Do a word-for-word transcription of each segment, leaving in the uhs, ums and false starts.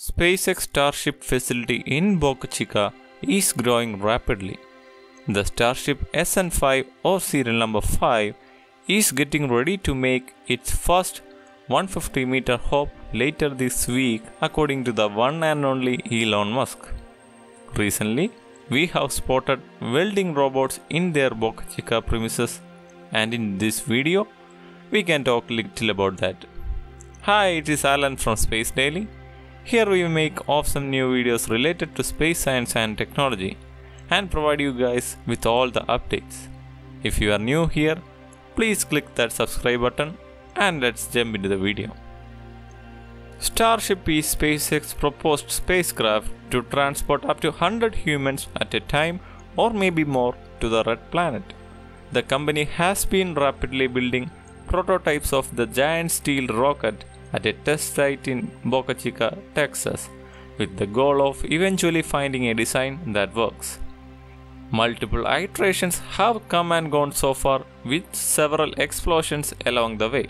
SpaceX Starship facility in Boca Chica is growing rapidly. The Starship S N five or serial number five is getting ready to make its first one hundred fifty meter hop later this week, according to the one and only Elon Musk. Recently, we have spotted welding robots in their Boca Chica premises, and in this video, we can talk little about that. Hi, it is Alan from Space Daily. Here we make awesome new videos related to space science and technology and provide you guys with all the updates. If you are new here, please click that subscribe button and let's jump into the video. Starship is SpaceX's proposed spacecraft to transport up to one hundred humans at a time or maybe more to the red planet. The company has been rapidly building prototypes of the giant steel rocket at a test site in Boca Chica, Texas, with the goal of eventually finding a design that works. Multiple iterations have come and gone so far, with several explosions along the way.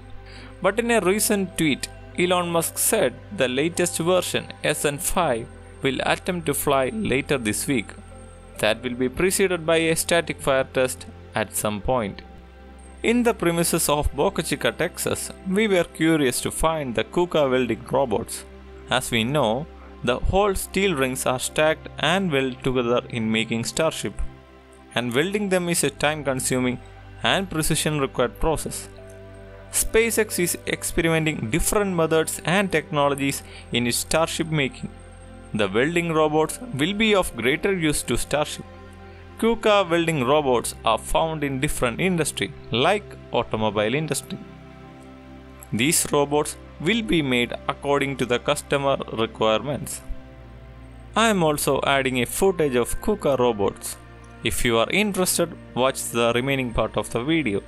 But in a recent tweet, Elon Musk said the latest version, S N five, will attempt to fly later this week. That will be preceded by a static fire test at some point. In the premises of Boca Chica, Texas, we were curious to find the KUKA welding robots. As we know, the whole steel rings are stacked and welded together in making Starship, and welding them is a time-consuming and precision-required process. SpaceX is experimenting different methods and technologies in its Starship making. The welding robots will be of greater use to Starship. KUKA welding robots are found in different industries like automobile industry. These robots will be made according to the customer requirements. I am also adding a footage of KUKA robots. If you are interested, watch the remaining part of the video.